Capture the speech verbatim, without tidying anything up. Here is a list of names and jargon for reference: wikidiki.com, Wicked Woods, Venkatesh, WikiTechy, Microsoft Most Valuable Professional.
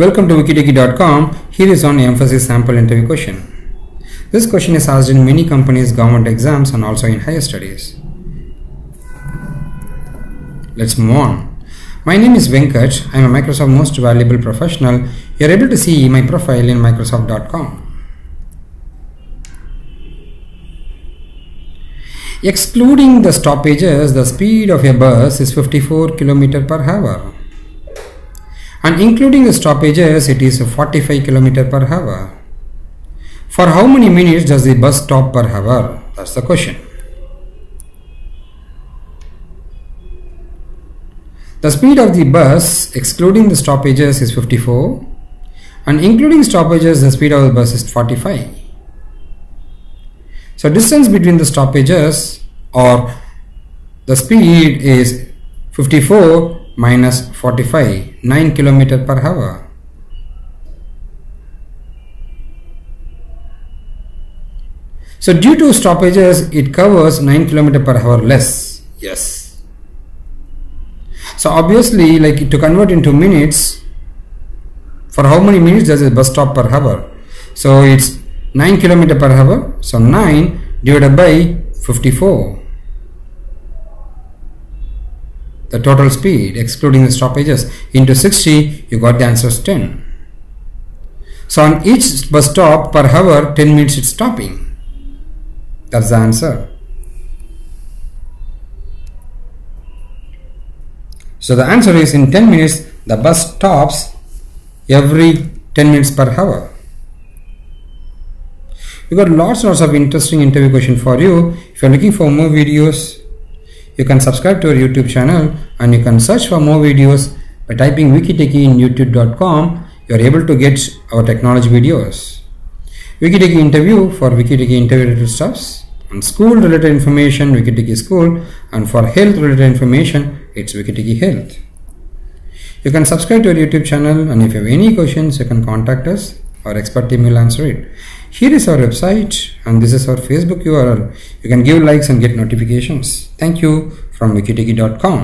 Welcome to wikidiki dot com. Here is on emphasis sample interview question. This question is asked in many companies, government exams, and also in higher studies. Let's move on. My name is Venkatesh. I am a Microsoft Most Valuable Professional. You are able to see my profile in Microsoft dot com. Excluding the stoppages, the speed of a bus is fifty-four kilometers per hour. And including the stoppages, it is forty-five kilometers per hour. For how many minutes does the bus stop per hour? That's the question. The speed of the bus, excluding the stoppages, is fifty-four, and including stoppages, the speed of the bus is forty-five. So distance between the stoppages, or the speed, is fifty-four minus forty-five, nine kilometers per hour. So due to stoppages, it covers nine kilometers per hour less. Yes. So obviously, like, to convert into minutes, for how many minutes does a bus stop per hour? So it's nine kilometers per hour. So nine divided by fifty-four. The total speed, excluding the stoppages, into sixty, you got the answer is ten. So on each bus stop per hour, ten minutes it's stopping. That's the answer. So the answer is, in ten minutes, the bus stops every ten minutes per hour. We got lots lots of interesting interview question for you. If you are looking for more videos, you can subscribe to our YouTube channel, and you can search for more videos by typing WikiTechy in YouTube dot com. You are able to get our technology videos. WikiTechy interview for WikiTechy interview related stuffs, and school related information, WikiTechy School, and for health related information, it's WikiTechy Health. You can subscribe to our YouTube channel, and if you have any questions, you can contact us. Our expert team will answer it. Here is our website, and this is our Facebook U R L. You can give likes and get notifications. Thank you from wikidiki dot com.